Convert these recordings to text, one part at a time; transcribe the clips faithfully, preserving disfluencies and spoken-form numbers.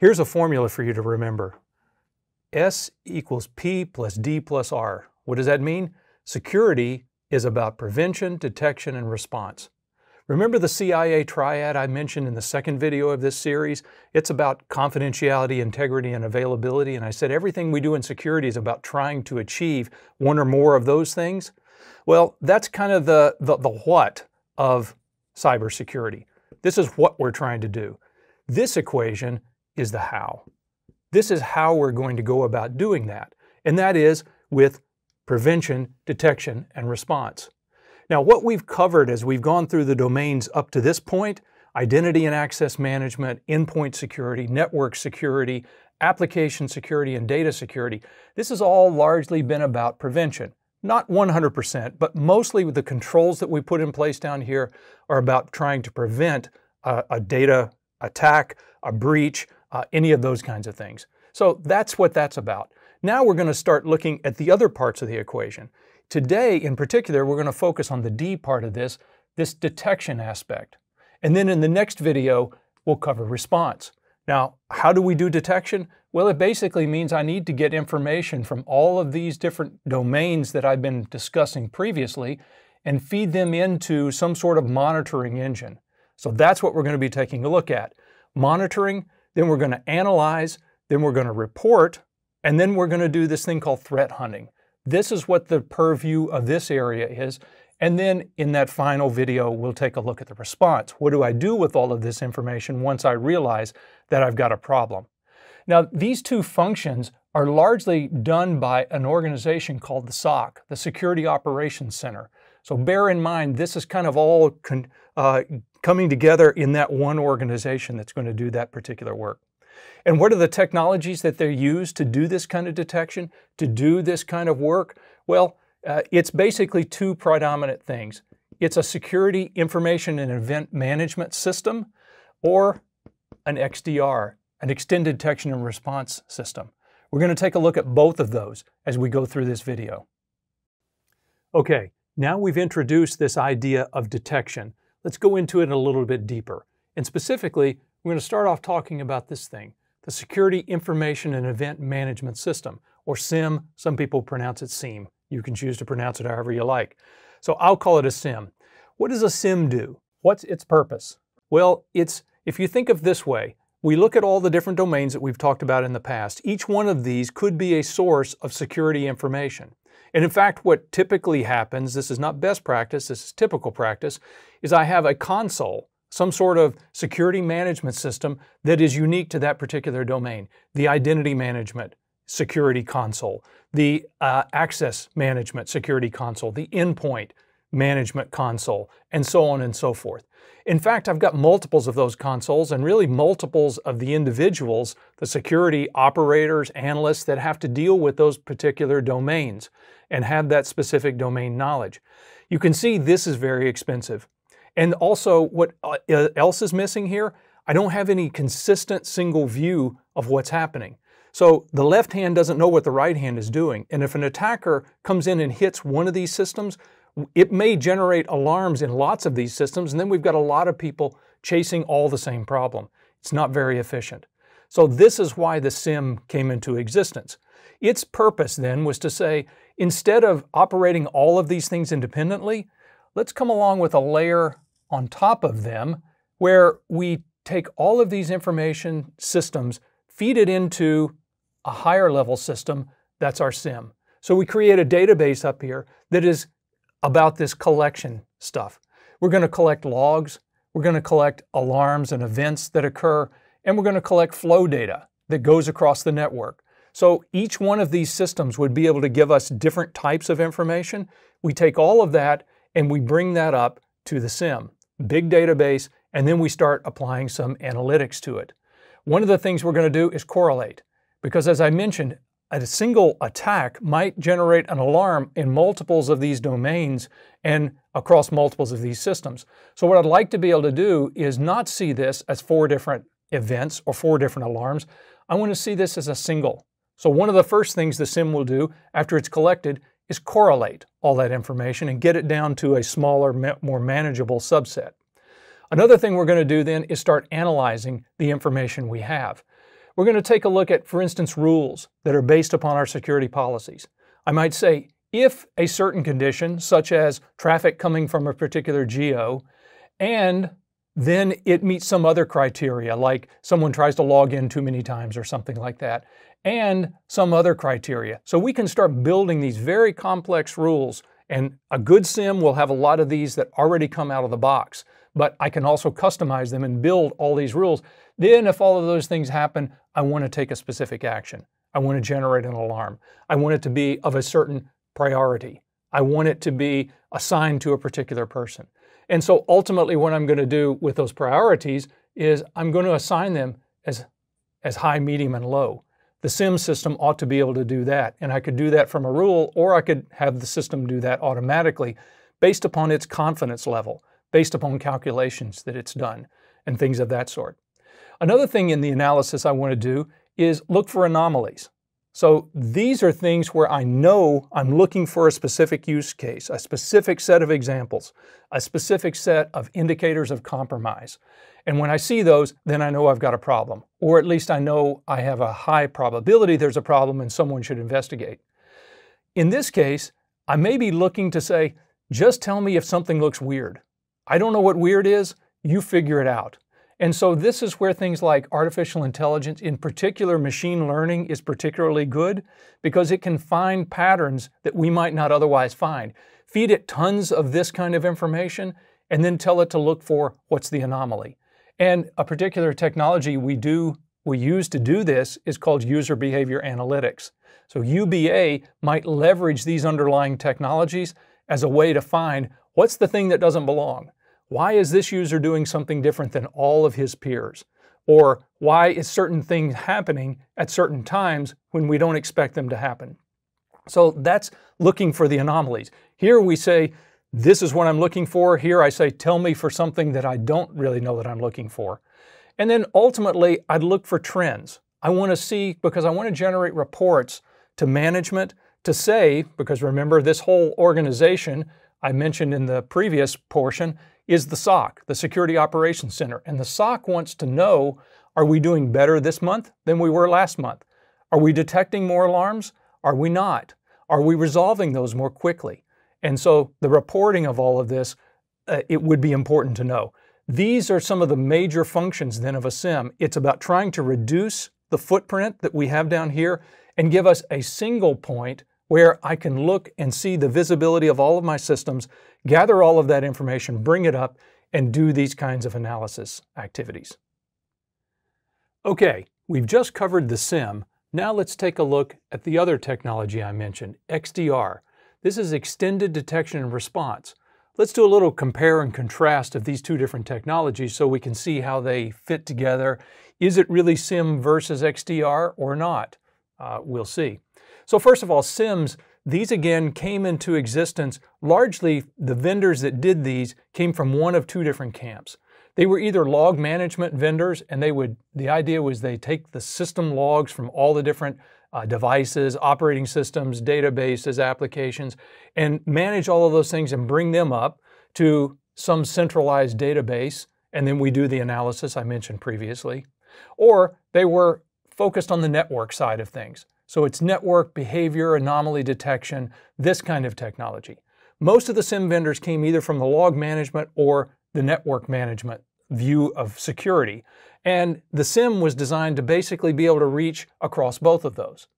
Here's a formula for you to remember. S equals P plus D plus R. What does that mean? Security is about prevention, detection, and response. Remember the C I A triad I mentioned in the second video of this series? It's about confidentiality, integrity, and availability. And I said everything we do in security is about trying to achieve one or more of those things. Well, that's kind of the, the, the what of cybersecurity. This is what we're trying to do. This equation is the how. This is how we're going to go about doing that. And that is with prevention, detection, and response. Now, what we've covered as we've gone through the domains up to this point, identity and access management, endpoint security, network security, application security, and data security, this has all largely been about prevention. Not one hundred percent, but mostly with the controls that we put in place down here are about trying to prevent a, a data attack, a breach, uh, any of those kinds of things. So that's what that's about. Now we're going to start looking at the other parts of the equation. Today, in particular, we're going to focus on the D part of this, this detection aspect. And then in the next video, we'll cover response. Now, how do we do detection? Well, it basically means I need to get information from all of these different domains that I've been discussing previously and feed them into some sort of monitoring engine. So that's what we're going to be taking a look at. Monitoring, then we're going to analyze, then we're going to report, and then we're going to do this thing called threat hunting. This is what the purview of this area is. And then in that final video, we'll take a look at the response. What do I do with all of this information once I realize that I've got a problem? Now, these two functions are largely done by an organization called the S O C, the Security Operations Center. So bear in mind, this is kind of all con uh, coming together in that one organization that's going to do that particular work. And what are the technologies that they're used to do this kind of detection, to do this kind of work? Well, uh, it's basically two predominant things. It's a security information and event management system, or an X D R, an extended detection and response system. We're going to take a look at both of those as we go through this video. Okay, now we've introduced this idea of detection. Let's go into it a little bit deeper. And specifically, we're going to start off talking about this thing, the Security Information and Event Management System, or SIEM. Some people pronounce it SIEM. You can choose to pronounce it however you like. So I'll call it a SIEM. What does a SIEM do? What's its purpose? Well, it's, if you think of this way, we look at all the different domains that we've talked about in the past. Each one of these could be a source of security information. And in fact, what typically happens, this is not best practice, this is typical practice, is I have a console, some sort of security management system that is unique to that particular domain. The identity management security console, the uh, access management security console, the endpoint management console, and so on and so forth. In fact, I've got multiples of those consoles and really multiples of the individuals, the security operators, analysts that have to deal with those particular domains and have that specific domain knowledge. You can see this is very expensive. And also, what else is missing here? I don't have any consistent single view of what's happening. So the left hand doesn't know what the right hand is doing. And if an attacker comes in and hits one of these systems, it may generate alarms in lots of these systems. And then we've got a lot of people chasing all the same problem. It's not very efficient. So this is why the SIEM came into existence. Its purpose then was to say, instead of operating all of these things independently, let's come along with a layer on top of them where we take all of these information systems, feed it into a higher level system, that's our SIEM. So we create a database up here that is about this collection stuff. We're going to collect logs, we're going to collect alarms and events that occur, and we're going to collect flow data that goes across the network. So each one of these systems would be able to give us different types of information. We take all of that and we bring that up to the SIEM, big database, and then we start applying some analytics to it. One of the things we're going to do is correlate, because as I mentioned, a single attack might generate an alarm in multiples of these domains and across multiples of these systems. So what I'd like to be able to do is not see this as four different events or four different alarms. I want to see this as a single. So one of the first things the SIEM will do after it's collected is correlate all that information and get it down to a smaller, more manageable subset. Another thing we're going to do then is start analyzing the information we have. We're going to take a look at, for instance, rules that are based upon our security policies. I might say, if a certain condition, such as traffic coming from a particular geo, and then it meets some other criteria, like someone tries to log in too many times or something like that, and some other criteria. So we can start building these very complex rules, and a good SIEM will have a lot of these that already come out of the box, but I can also customize them and build all these rules. Then if all of those things happen, I want to take a specific action. I want to generate an alarm. I want it to be of a certain priority. I want it to be assigned to a particular person. And so ultimately what I'm going to do with those priorities is I'm going to assign them as, as high, medium, and low. The SIEM system ought to be able to do that. And I could do that from a rule, or I could have the system do that automatically based upon its confidence level, based upon calculations that it's done and things of that sort. Another thing in the analysis I want to do is look for anomalies. So these are things where I know I'm looking for a specific use case, a specific set of examples, a specific set of indicators of compromise. And when I see those, then I know I've got a problem, or at least I know I have a high probability there's a problem and someone should investigate. In this case, I may be looking to say, just tell me if something looks weird. I don't know what weird is, you figure it out. And so this is where things like artificial intelligence, in particular machine learning, is particularly good because it can find patterns that we might not otherwise find. Feed it tons of this kind of information and then tell it to look for what's the anomaly. And a particular technology we do, we use to do this is called user behavior analytics. So U B A might leverage these underlying technologies as a way to find what's the thing that doesn't belong. Why is this user doing something different than all of his peers? Or why is certain things happening at certain times when we don't expect them to happen? So that's looking for the anomalies. Here we say, this is what I'm looking for. Here I say, tell me for something that I don't really know that I'm looking for. And then ultimately, I'd look for trends. I want to see, because I want to generate reports to management to say, because remember this whole organization I mentioned in the previous portion, is the S O C, the Security Operations Center. And the S O C wants to know, are we doing better this month than we were last month? Are we detecting more alarms? Are we not? Are we resolving those more quickly? And so the reporting of all of this, uh, it would be important to know. These are some of the major functions then of a SIEM. It's about trying to reduce the footprint that we have down here and give us a single point where I can look and see the visibility of all of my systems, gather all of that information, bring it up, and do these kinds of analysis activities. Okay, we've just covered the SIEM. Now let's take a look at the other technology I mentioned, X D R. This is extended detection and response. Let's do a little compare and contrast of these two different technologies so we can see how they fit together. Is it really SIEM versus X D R or not? Uh, we'll see. So first of all, SIEMs, these again came into existence, largely the vendors that did these came from one of two different camps. They were either log management vendors, and they would, the idea was they take the system logs from all the different uh, devices, operating systems, databases, applications, and manage all of those things and bring them up to some centralized database, and then we do the analysis I mentioned previously. Or they were focused on the network side of things. So it's network, behavior, anomaly detection, this kind of technology. Most of the SIEM vendors came either from the log management or the network management view of security. And the SIEM was designed to basically be able to reach across both of those.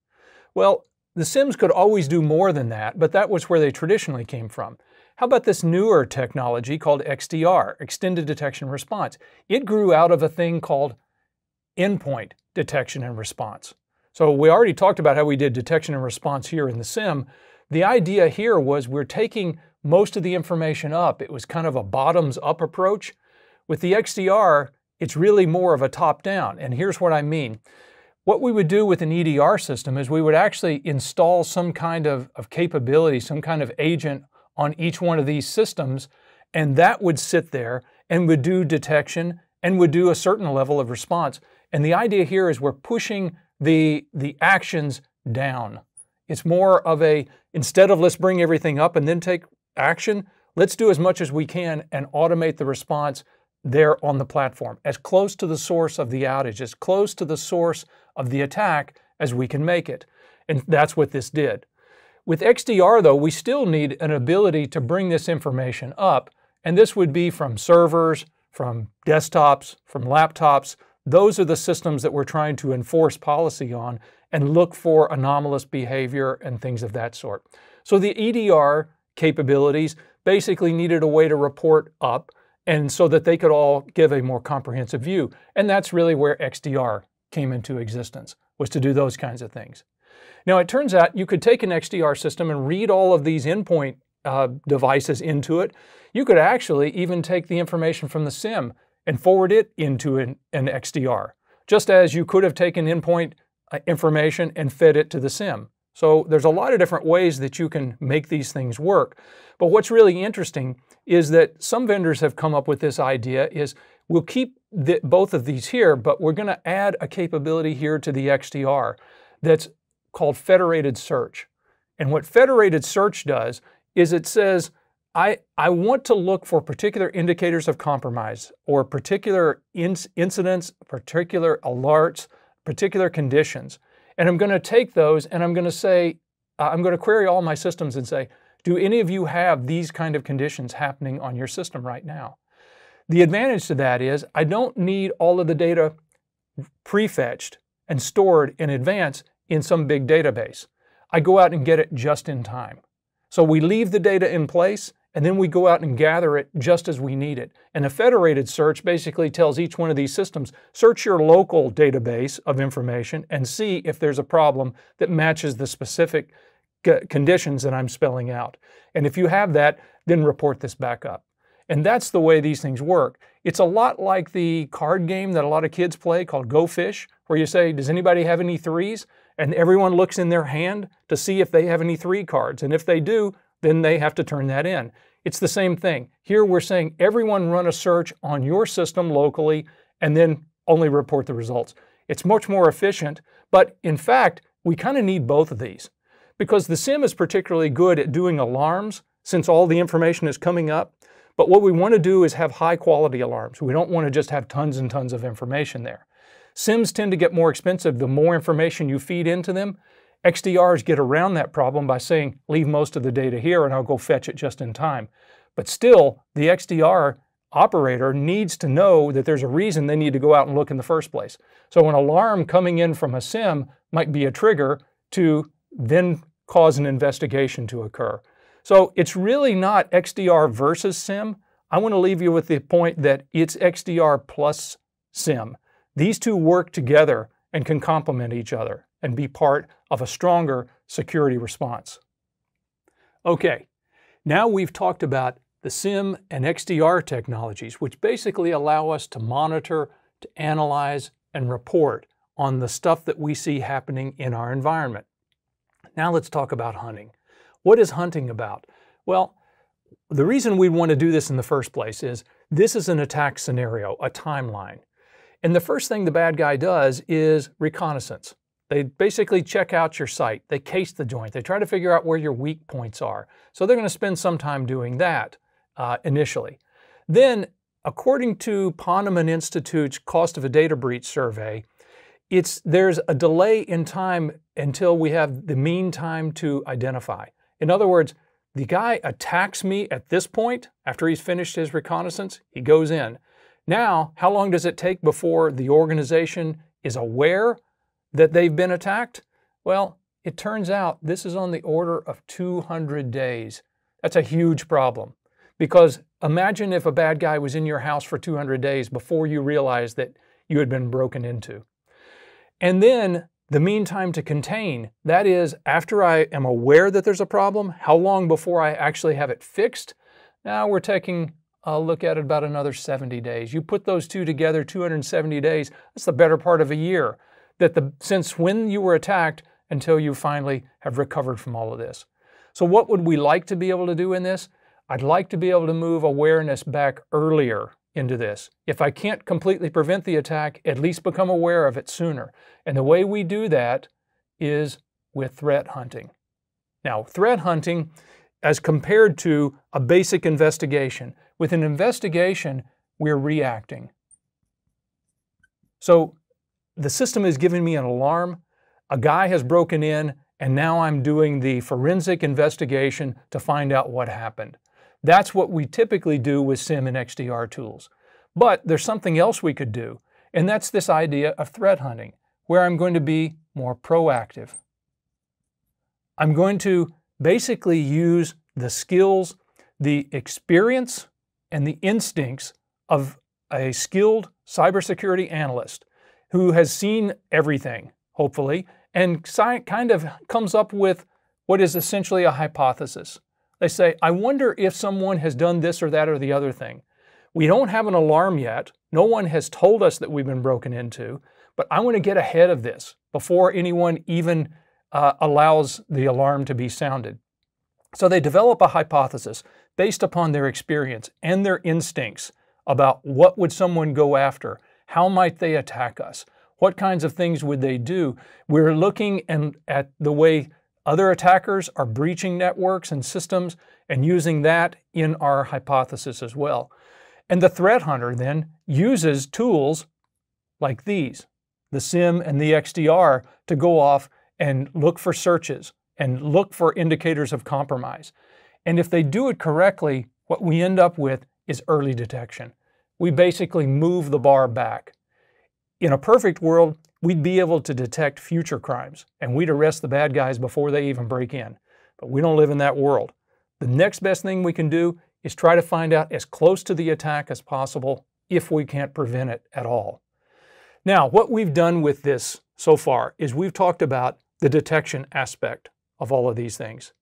Well, the SIEMs could always do more than that, but that was where they traditionally came from. How about this newer technology called X D R, Extended Detection and Response? It grew out of a thing called endpoint detection and response. So we already talked about how we did detection and response here in the SIEM. The idea here was we're taking most of the information up. It was kind of a bottoms-up approach. With the X D R, it's really more of a top-down, and here's what I mean. What we would do with an E D R system is we would actually install some kind of, of capability, some kind of agent on each one of these systems, and that would sit there and would do detection and would do a certain level of response. And the idea here is we're pushing The, the actions down. It's more of a, instead of let's bring everything up and then take action, let's do as much as we can and automate the response there on the platform, as close to the source of the outage, as close to the source of the attack as we can make it. And that's what this did. With X D R, though, we still need an ability to bring this information up, and this would be from servers, from desktops, from laptops. Those are the systems that we're trying to enforce policy on and look for anomalous behavior and things of that sort. So the E D R capabilities basically needed a way to report up, and so that they could all give a more comprehensive view. And that's really where X D R came into existence, was to do those kinds of things. Now, it turns out you could take an X D R system and read all of these endpoint uh, devices into it. You could actually even take the information from the SIEM and forward it into an, an X D R, just as you could have taken endpoint uh, information and fed it to the SIEM. So there's a lot of different ways that you can make these things work. But what's really interesting is that some vendors have come up with this idea is, we'll keep the, both of these here, but we're going to add a capability here to the X D R that's called federated search. And what federated search does is it says, I, I want to look for particular indicators of compromise, or particular inc incidents, particular alerts, particular conditions. And I'm going to take those and I'm going to say, uh, I'm going to query all my systems and say, do any of you have these kind of conditions happening on your system right now? The advantage to that is I don't need all of the data prefetched and stored in advance in some big database. I go out and get it just in time. So we leave the data in place and then we go out and gather it just as we need it. And a federated search basically tells each one of these systems, search your local database of information and see if there's a problem that matches the specific conditions that I'm spelling out. And if you have that, then report this back up. And that's the way these things work. It's a lot like the card game that a lot of kids play called Go Fish, where you say, does anybody have any threes? And everyone looks in their hand to see if they have any three cards. And if they do, then they have to turn that in. It's the same thing. Here we're saying everyone run a search on your system locally and then only report the results. It's much more efficient, but in fact, we kind of need both of these because the SIEM is particularly good at doing alarms since all the information is coming up. But what we want to do is have high quality alarms. We don't want to just have tons and tons of information there. SIEMs tend to get more expensive the more information you feed into them. X D Rs get around that problem by saying, leave most of the data here and I'll go fetch it just in time. But still, the X D R operator needs to know that there's a reason they need to go out and look in the first place. So an alarm coming in from a SIEM might be a trigger to then cause an investigation to occur. So it's really not X D R versus SIEM. I want to leave you with the point that it's X D R plus SIEM. These two work together and can complement each other and be part of a stronger security response. Okay, now we've talked about the SIEM and X D R technologies, which basically allow us to monitor, to analyze, and report on the stuff that we see happening in our environment. Now let's talk about hunting. What is hunting about? Well, the reason we want to do this in the first place is this is an attack scenario, a timeline. And the first thing the bad guy does is reconnaissance. They basically check out your site. They case the joint. They try to figure out where your weak points are. So they're going to spend some time doing that uh, initially. Then, according to Poneman Institute's Cost of a Data Breach survey, it's, there's a delay in time until we have the mean time to identify. In other words, the guy attacks me at this point. After he's finished his reconnaissance, he goes in. Now, how long does it take before the organization is aware that they've been attacked? Well, it turns out this is on the order of two hundred days. That's a huge problem because imagine if a bad guy was in your house for two hundred days before you realized that you had been broken into. And then the mean time to contain, that is after I am aware that there's a problem, how long before I actually have it fixed? Now we're taking I'll look at it about another seventy days. You put those two together, two hundred seventy days, that's the better part of a year that the, since when you were attacked until you finally have recovered from all of this. So what would we like to be able to do in this? I'd like to be able to move awareness back earlier into this. If I can't completely prevent the attack, at least become aware of it sooner. And the way we do that is with threat hunting. Now, threat hunting as compared to a basic investigation. With an investigation, we're reacting. So the system is giving me an alarm. A guy has broken in, and now I'm doing the forensic investigation to find out what happened. That's what we typically do with SIEM and X D R tools. But there's something else we could do, and that's this idea of threat hunting, where I'm going to be more proactive. I'm going to basically use the skills, the experience, and the instincts of a skilled cybersecurity analyst who has seen everything, hopefully, and kind of comes up with what is essentially a hypothesis. They say, I wonder if someone has done this or that or the other thing. We don't have an alarm yet. No one has told us that we've been broken into, but I want to get ahead of this before anyone even uh, allows the alarm to be sounded. So they develop a hypothesis based upon their experience and their instincts about what would someone go after, how might they attack us, what kinds of things would they do. We're looking and at the way other attackers are breaching networks and systems and using that in our hypothesis as well. And the threat hunter then uses tools like these, the SIEM and the X D R, to go off and look for searches and look for indicators of compromise. And if they do it correctly, what we end up with is early detection. We basically move the bar back. In a perfect world, we'd be able to detect future crimes and we'd arrest the bad guys before they even break in. But we don't live in that world. The next best thing we can do is try to find out as close to the attack as possible if we can't prevent it at all. Now, what we've done with this so far is we've talked about the detection aspect of all of these things.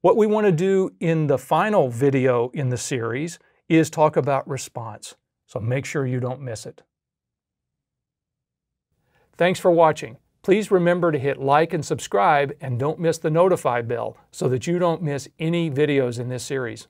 What we want to do in the final video in the series is talk about response. So make sure you don't miss it. Thanks for watching. Please remember to hit like and subscribe, and don't miss the notify bell so that you don't miss any videos in this series.